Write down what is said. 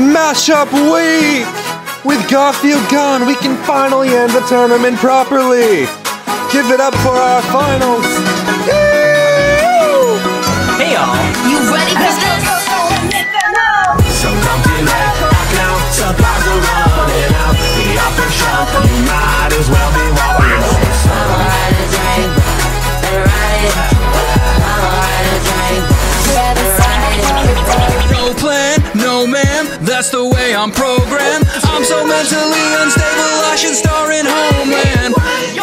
Mashup week! With Garfield gone, we can finally end the tournament properly. Give it up for our finals. Woo! Hey y'all. You ready for this? So don't delay, rock now, supplies are running out. The offer shop, you might as well be walking. No plan, no man, that's the way I'm programmed. I'm so mentally unstable, I should star in Homeland.